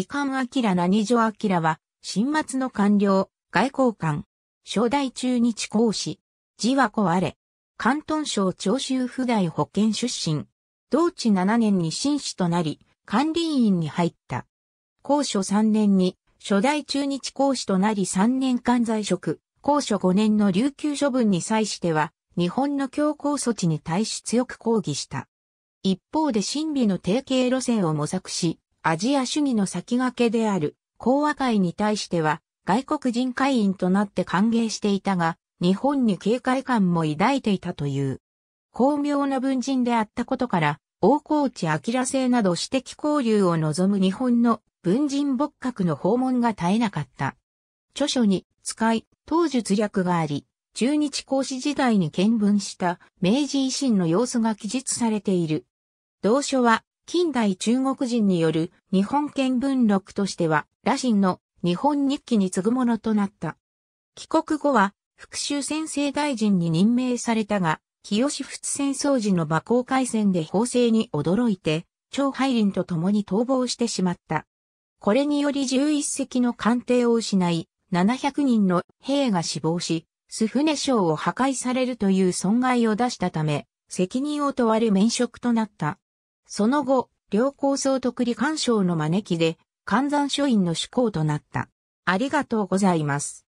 伊貫彰何女彰は、清末の官僚、外交官。初代中日公使。字は小荒。広東省長州府台保健出身。同治7年に進士となり、管理院に入った。公署3年に、初代中日公使となり3年間在職。公署5年の琉球処分に際しては、日本の強硬措置に対し強く抗議した。一方で親美の定型路線を模索し、アジア主義の先駆けである講和会に対しては外国人会員となって歓迎していたが、日本に警戒感も抱いていたという。巧妙な文人であったことから、大河内彰制など私的交流を望む日本の文人墨客の訪問が絶えなかった。著書に、使い、東術略があり、中日公使時代に見聞した明治維新の様子が記述されている。同書は、近代中国人による日本見聞録としては、羅針の日本日記に次ぐものとなった。帰国後は、福州専制大臣に任命されたが、清仏戦争時の馬江海戦で砲声に驚いて、張拝林と共に逃亡してしまった。これにより11隻の艦艇を失い、700人の兵が死亡し、崇船礁を破壊されるという損害を出したため、責任を問われ免職となった。その後、両校総督李寛章の招きで、漢山書院の主講となった。ありがとうございます。